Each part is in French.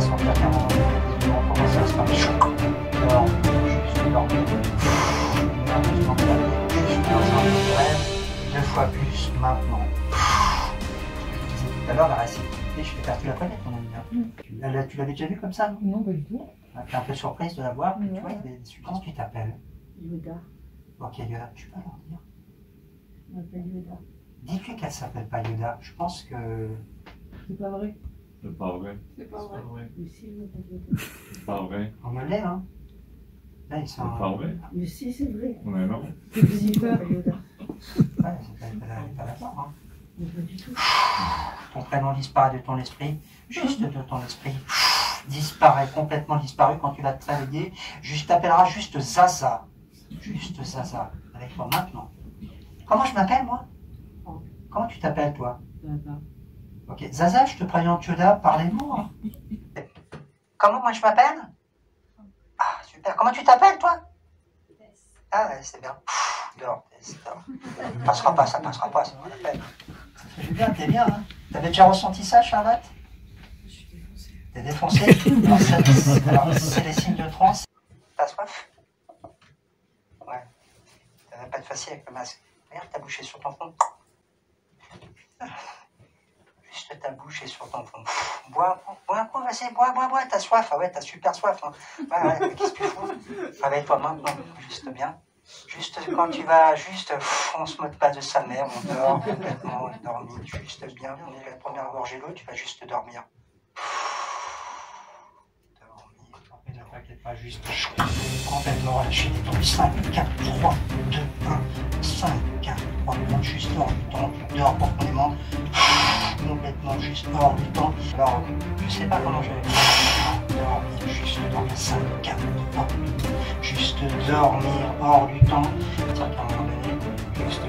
façon de faire on commence à se faire chou. Alors, je suis dans un rêve, 2 fois plus maintenant. Je disais tout à l'heure, la réciprocité, je fais partie de la planète, mon ami. Tu l'avais déjà vu comme ça? Non, pas du tout. Tu es un peu surprise de la voir, mais tu vois, il y a des substances, tu t'appelles Yoda. Ok, Yoda, tu peux leur dire? Je m'appelle Yoda. Dis-lui qu'elle s'appelle pas Yoda, je pense que... C'est pas vrai. C'est pas vrai. C'est pas vrai. Mais si, je m'appelle Yoda. C'est pas vrai. On me l'est, hein. Là, ils sont... C'est pas vrai. Mais si, c'est vrai. Mais non. C'est visiteur, Yoda. Ouais, c'est pas d'accord, hein. Mais pas du tout. Ton prénom disparaît de ton esprit, juste de ton esprit. Disparaît, complètement disparu quand tu vas te travailler. Je t'appellerai juste Zaza. Juste Zaza. Avec toi maintenant. Comment je m'appelle, moi? Comment tu t'appelles, toi? Zaza. Ok, Zaza, je te préviens, Yoda, parlez-moi. Comment moi je m'appelle? Ah, super. Comment tu t'appelles, toi? Ah ouais, c'est bien. Pfff, dehors, c'est dehors. Ça passera pas, ça passera pas, c'est mon appel. Je bien, t'es bien, hein. T'avais déjà ressenti ça, Charlotte? Je suis défoncée. T'es défoncée? Alors, c'est les signes de transe. T'as soif? Ouais. Ça va pas être facile avec le masque. Regarde, t'as bouché sur ton fond. Juste ta bouche est sur ton fond. Bois un coup, vas-y, bois, t'as soif, ah ouais, t'as super soif. Hein. Ouais, qu'est-ce que tu fous? Réveille-toi maintenant, juste bien. Juste quand tu vas, juste, on se moque pas de sa mère, on dort complètement, on dormit juste bien. On est la première gorgée l'eau, tu vas juste dormir. Dormir, ne t'inquiète pas, juste complètement relâché. 5, 4, 3, 2, 1, 5, 4, 3, 2, juste hors du temps, dehors profondément. Complètement juste hors du temps. Alors, je sais pas comment je vais. Dormir, juste dormir, 5, 4, 3, juste dormir hors du temps. C'est-à-dire qu'à un moment donné, juste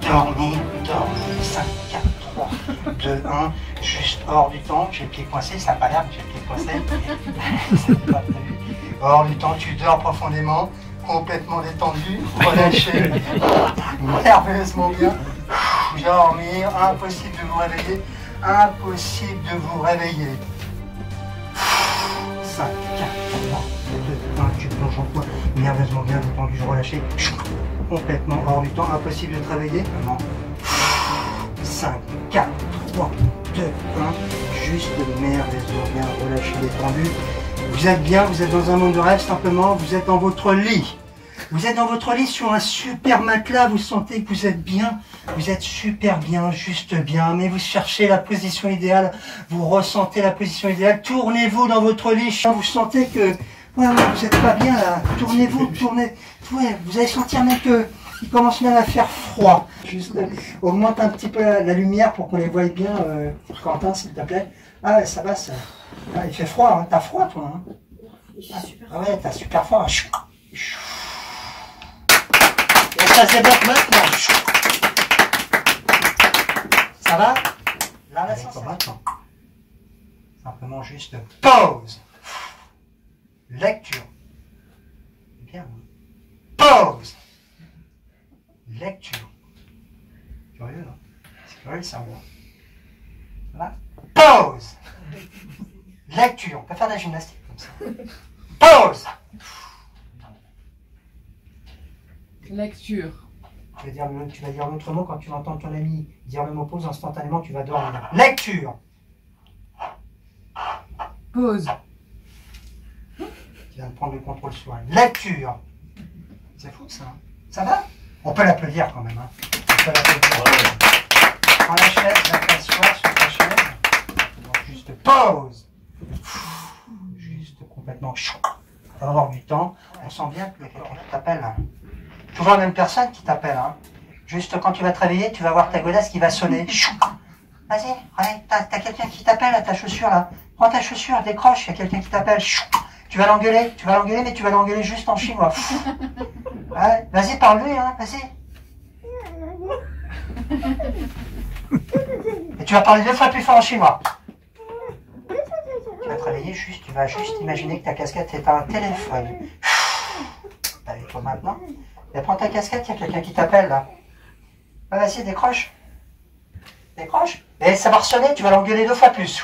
dormir, 5, 4, 3, 2, 1, juste hors du temps. J'ai le pied coincé, ça n'a pas l'air, j'ai le pied coincé. C'est pas prévu. Hors du temps, tu dors profondément, complètement détendu, relâché, nerveusement bien. Dormir, impossible de vous réveiller, impossible de vous réveiller. 5, 4, 3, 2, 1, tu plonges en toi, nerveusement bien détendu, relâché, complètement hors du temps, impossible de te réveiller. Non. 5, 4, 3, 2, 1, juste merveilleusement bien relâché, détendu. Vous êtes bien, vous êtes dans un monde de rêve, simplement, vous êtes dans votre lit. Vous êtes dans votre lit sur un super matelas, vous sentez que vous êtes bien, vous êtes super bien, juste bien, mais vous cherchez la position idéale, vous ressentez la position idéale, tournez-vous dans votre lit, vous sentez que, ouais, vous n'êtes pas bien là, tournez-vous, ouais, vous allez sentir même que, il commence même à faire froid. Juste, augmente un petit peu la lumière pour qu'on les voie bien, Quentin, s'il te plaît. Ah ouais, ça va, ça. Ah, il fait froid, hein. T'as froid toi, hein. Ah ouais, t'as super froid. Et ça se bloque maintenant. Ça va? Là, là, ça va maintenant. Simplement juste pause. Lecture. Bien. Pause. Lecture. Curieux, non? C'est curieux, ça, moi. Voilà. Pause. Lecture. On peut faire de la gymnastique comme ça. Pause. Lecture. Tu vas dire l'autre mot quand tu l'entends ton ami dire le mot pause, instantanément tu vas dormir. Lecture. Pause. Tu viens de prendre le contrôle sur elle. Lecture. C'est fou ça. Hein. Ça va? On peut l'applaudir quand même. Hein. On peut l'applaudir. Ouais. Prends la chaise, la t'assois sur ta chaise. Donc, juste pause. Juste complètement chaud. Avoir du temps. On sent bien que quelqu'un t'appelle. Toujours la même personne qui t'appelle. Hein. Juste quand tu vas te réveiller, tu vas voir ta godasse qui va sonner. Vas-y, t'as quelqu'un qui t'appelle à ta chaussure là. Prends ta chaussure, décroche, il y a quelqu'un qui t'appelle. Tu vas l'engueuler, mais tu vas l'engueuler juste en chinois. Ouais, vas-y, parle-lui, hein, vas-y. Et tu vas parler 2 fois plus fort en chinois. Tu vas te réveiller juste, tu vas juste imaginer que ta casquette est un téléphone. Avec toi maintenant. Et prends ta casquette, il y a quelqu'un qui t'appelle là. Ah, vas-y, décroche. Décroche. Et ça va ressonner, tu vas l'engueuler 2 fois plus.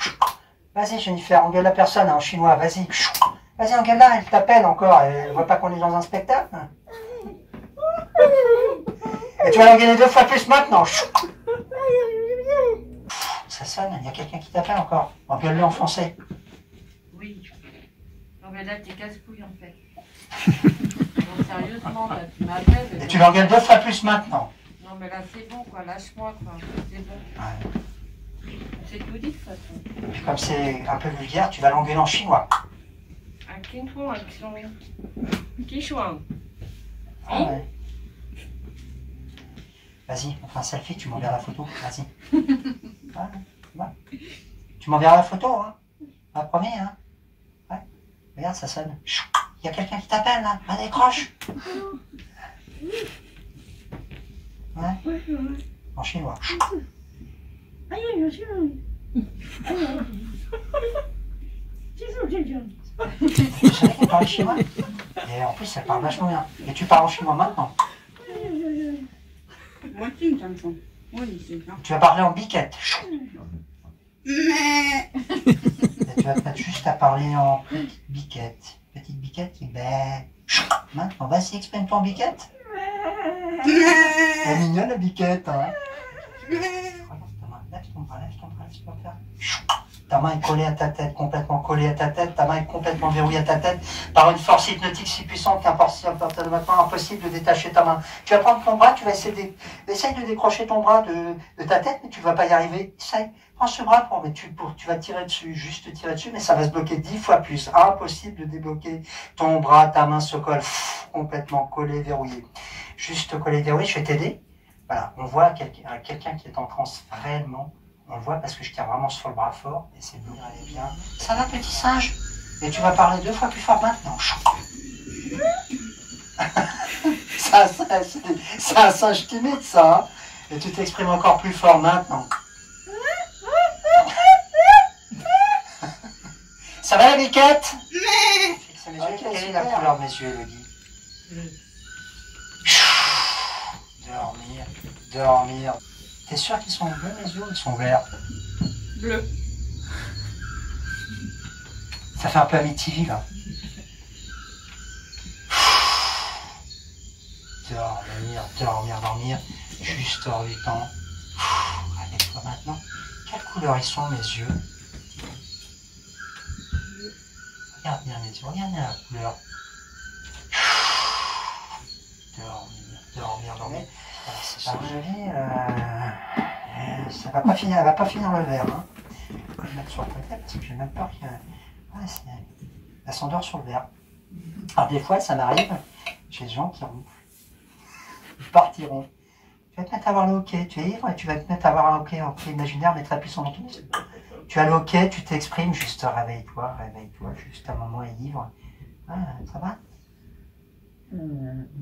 Vas-y, Jennifer, engueule la personne en chinois, vas-y. Vas-y, engueule-la, elle t'appelle encore, elle voit pas qu'on est dans un spectacle. Et tu vas l'engueuler 2 fois plus maintenant. Ça sonne, il y a quelqu'un qui t'appelle encore. Engueule-le en français. Oui. Non mais là, t'es casse-couille en fait. Non, sérieusement, là, tu m'appelles. Et tu l'engueules 2 fois plus maintenant. Non mais là, c'est bon quoi, lâche-moi quoi, c'est bon. Ouais. C'est tout dit de toute façon. Puis comme c'est un peu vulgaire, tu vas l'engueuler en chinois. Ah, quinchouan, quinchouan. Ah ouais. Vas-y, on fait un selfie, tu m'enverras la photo, vas-y. Ouais, ouais. Tu m'enverras la photo, hein. Ah, promis, hein. Ouais. Regarde, ça sonne. Il y a quelqu'un qui t'appelle, là. Ah, décroche. Ouais. En chinois. Je savais qu'elle parlait chinois. Et en plus, elle parle vachement bien. Et tu parles en chinois maintenant. Tu vas parler en biquette. Et tu vas peut-être juste à parler en petite biquette. Petite biquette qui ben. Maintenant, vas-y, exprime-toi en biquette. Elle est mignonne la biquette, hein. Ta main est collée à ta tête, complètement collée à ta tête, ta main est complètement verrouillée à ta tête, par une force hypnotique si puissante qu'à partir de maintenant, impossible de détacher ta main. Tu vas prendre ton bras, tu vas essayer de décrocher ton bras de ta tête, mais tu ne vas pas y arriver. Essaye, prends ce bras, tu vas tirer dessus, juste tirer dessus, mais ça va se bloquer 10 fois plus. Impossible de débloquer ton bras, ta main se colle, complètement collée, verrouillée. Juste collée, verrouillée, je vais t'aider. Voilà, on voit quelqu'un qui est en transe réellement. On le voit parce que je tiens vraiment sur le bras fort et c'est bien, allez bien. Ça va, petit singe? Et tu vas parler 2 fois plus fort maintenant. C'est un singe timide, ça. Et tu t'exprimes encore plus fort maintenant. Ça va, la biquette? Quelle est la couleur de mes yeux, Elodie? Dormir, dormir. T'es sûr qu'ils sont bleus les yeux ou ils sont verts? Bleu. Ça fait un peu Amityville, là. Dormir, dormir, dormir. Juste hors du temps. Allez, toi maintenant. Quelle couleur ils sont mes yeux? Regarde bien mes yeux, regarde bien la couleur. Dormir, dormir, dormir. C'est pas joli, ça va pas finir, elle va pas finir le verre. Hein. Je vais le mettre sur le côté parce que j'ai même peur qu'elle ouais, s'endort sur le verre. Alors des fois, ça m'arrive, j'ai des gens qui partiront. Tu vas te mettre à voir le hockey, tu es ivre et tu vas te mettre à voir un hockey imaginaire, mais très puissant dans ton esprit. Tu as le hockey, tu t'exprimes, juste réveille-toi, juste un moment est ivre. Ah, ça va?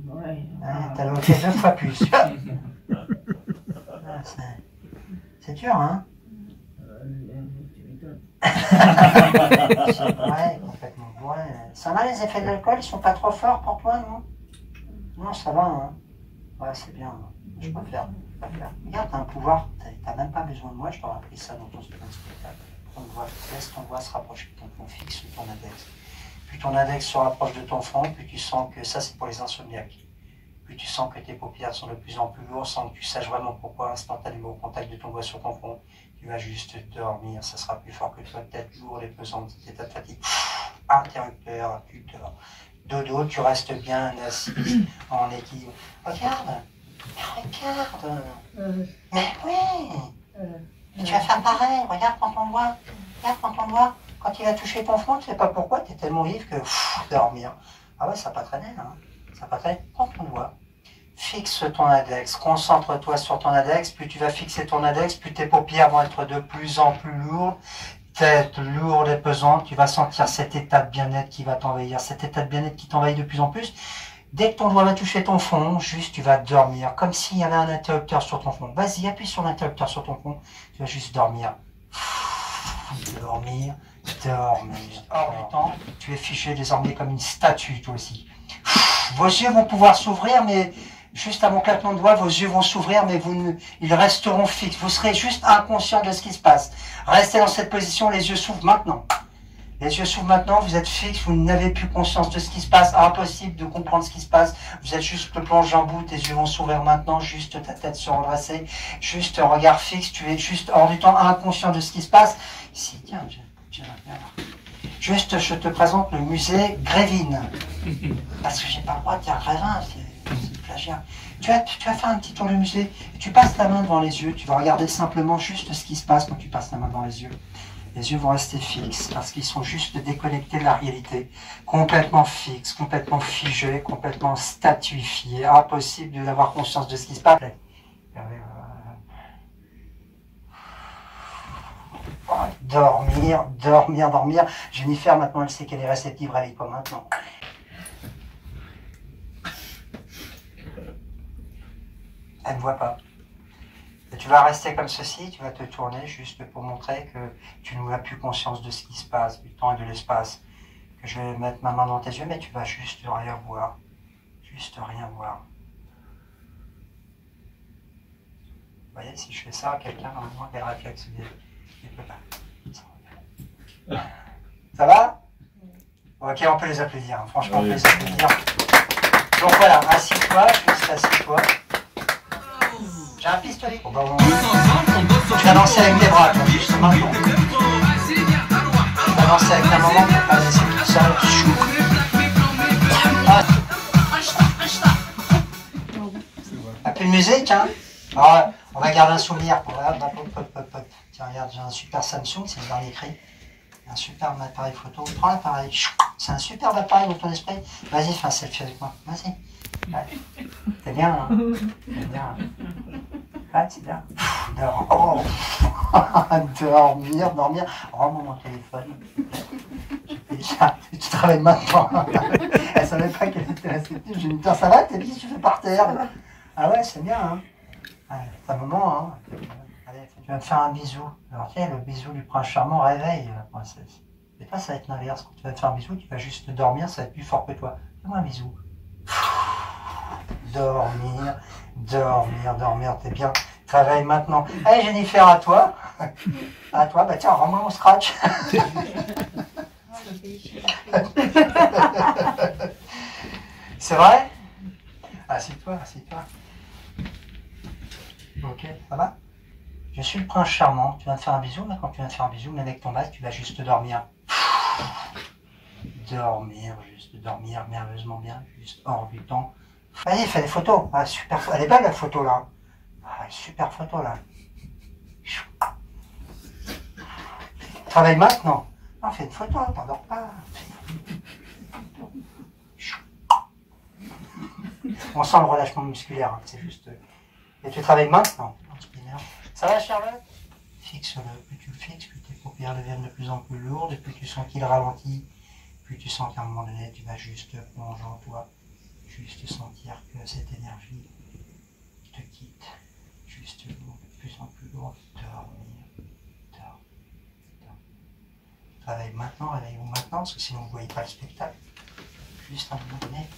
Ouais. Ah, t'as loqué 9 fois plus. C'est dur, hein? Ouais, complètement bourré. Ça va, les effets de l'alcool, ils sont pas trop forts pour toi, non? Non, ça va, hein? Ouais, c'est bien. Hein. Je préfère. Regarde, t'as un pouvoir. T'as même pas besoin de moi, je t'aurais appris ça dans ton spectacle. Laisse ton doigt se rapprocher de ton front fixe ou ton index. Plus ton index se rapproche de ton front, plus tu sens que ça c'est pour les insomniaques. Plus tu sens que tes paupières sont de plus en plus lourdes sans que tu saches vraiment pourquoi, instantanément au contact de ton doigt sur ton front, tu vas juste dormir, ça sera plus fort que toi, tête lourde et pesante, état de fatigue, interrupteur, tu dors. Dodo, tu restes bien assis, en équilibre. Regarde. Mais oui. Mais tu vas faire pareil, regarde quand on voit, Quand il a touché ton front, tu sais pas pourquoi, t'es tellement ivre que dormir. Ah ouais, ça n'a pas traîné, hein. Ça n'a pas traîné. Prends ton doigt, fixe ton index, concentre-toi sur ton index, plus tu vas fixer ton index, plus tes paupières vont être de plus en plus lourdes, tête lourde et pesante, tu vas sentir cet état de bien-être qui va t'envahir, cet état de bien-être qui t'envahit de plus en plus. Dès que ton doigt va toucher ton front, juste tu vas dormir, comme s'il y avait un interrupteur sur ton front. Vas-y, appuie sur l'interrupteur sur ton front, tu vas juste dormir. Dormir. Dormir. Hors du temps, tu es fiché désormais comme une statue, toi aussi. Vos yeux vont pouvoir s'ouvrir, mais juste à mon claquement de doigts, vos yeux vont s'ouvrir, mais ils resteront fixes. Vous serez juste inconscient de ce qui se passe. Restez dans cette position, les yeux s'ouvrent maintenant. Les yeux s'ouvrent maintenant, vous êtes fixe, vous n'avez plus conscience de ce qui se passe, impossible de comprendre ce qui se passe, vous êtes juste plongé en bout, tes yeux vont s'ouvrir maintenant, juste ta tête se redresser, juste un regard fixe, tu es juste hors du temps, inconscient de ce qui se passe. Ici, tiens, viens là. Juste, je te présente le musée Grévin. Parce que j'ai pas le droit de dire Grévin, c'est plagiat. Tu vas faire un petit tour du musée, tu passes la main devant les yeux, tu vas regarder simplement juste ce qui se passe quand tu passes la main devant les yeux. Les yeux vont rester fixes parce qu'ils sont juste déconnectés de la réalité, complètement fixes, complètement figés, complètement statuifiés, impossible d'avoir conscience de ce qui se passe. Dormir, dormir, dormir. Jennifer, maintenant, elle sait qu'elle est réceptive, réveille-toi maintenant. Elle ne voit pas. Et tu vas rester comme ceci, tu vas te tourner juste pour montrer que tu n'as plus conscience de ce qui se passe, du temps et de l'espace. Que je vais mettre ma main dans tes yeux, mais tu vas juste rien voir. Juste rien voir. Vous voyez, si je fais ça, quelqu'un va avoir des réflexes. Il ne peut pas. Ça va? Ok, on peut les applaudir. Franchement, oui. On peut les applaudir. Donc voilà, assis-toi, juste assis-toi. J'ai un pistolet. On va voir. Tu vas danser avec tes bras, comme justement. Tu vas danser avec ta maman pour pas laisser tout seul. Ah, plus de musique, hein? Alors, on va garder un souvenir. Regarde, hop. Tiens, regarde, j'ai un super Samsung, c'est le dernier cri. Un superbe appareil photo. Prends l'appareil. C'est un superbe appareil dans ton esprit. Vas-y, fais un selfie avec moi. Vas-y. Ouais. C'est bien, hein? C'est bien. Ouais, c'est bien. Dormir. Rends-moi mon téléphone. Tu travailles maintenant. Elle savait pas qu'elle était réceptive. J'ai dit, ça va, t'es dit, tu fais par terre. Ah ouais, c'est bien, hein? C'est un moment, hein? Allez, tu vas me faire un bisou. Alors, tiens, le bisou du prince charmant réveille la princesse. Et toi, ça va être l'inverse. Quand tu vas te faire un bisou, tu vas juste dormir, ça va être plus fort que toi. Fais-moi un bisou. Dormir, dormir, dormir, t'es bien. Travaille maintenant. Allez, Jennifer, à toi. À toi, bah tiens, rends-moi mon scratch. C'est vrai? Assieds-toi, assieds-toi. Ok, ça va? Je suis le prince charmant. Tu vas me faire un bisou, mais quand tu vas me faire un bisou, mais avec ton masque, tu vas juste dormir. Dormir, juste dormir, merveilleusement bien, juste hors du temps. Vas-y, fais des photos. Ah, super, elle est belle la photo là. Ah, super photo là. Travaille maintenant. Non, fais une photo, t'endors pas. On sent le relâchement musculaire, hein, c'est juste. Et tu travailles maintenant. Ça va, Charlotte? Fixe-le. Plus tu le fixes, plus tes paupières deviennent de plus en plus lourdes, et plus tu sens qu'il ralentit, plus tu sens qu'à un moment donné, tu vas juste plonger en toi. Juste sentir que cette énergie te quitte, juste lourde, de plus en plus lourde. Dormir, dormir. Travaille maintenant, réveillez-vous maintenant, parce que sinon vous ne voyez pas le spectacle. Juste à un moment donné.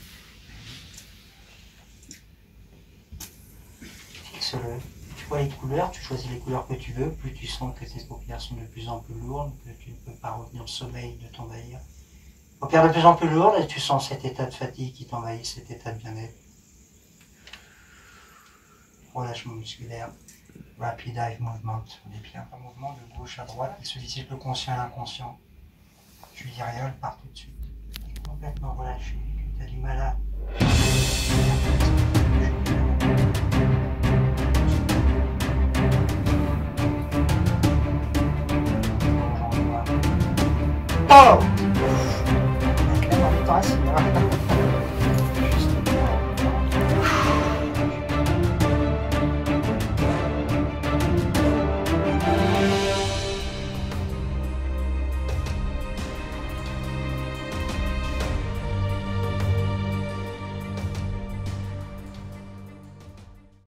Fixe-le. Tu vois les couleurs, tu choisis les couleurs que tu veux. Plus tu sens que tes paupières sont de plus en plus lourdes, que tu ne peux pas retenir le sommeil de t'envahir. Paupières de plus en plus lourdes et tu sens cet état de fatigue qui t'envahit, cet état de bien-être. Relâchement musculaire, rapid eye movement, on est bien. Un mouvement de gauche à droite qui sollicite le conscient et l'inconscient. Tu dis rien, elle part tout de suite. Tu es complètement relâché, tu as du mal à... Oh! Awesome.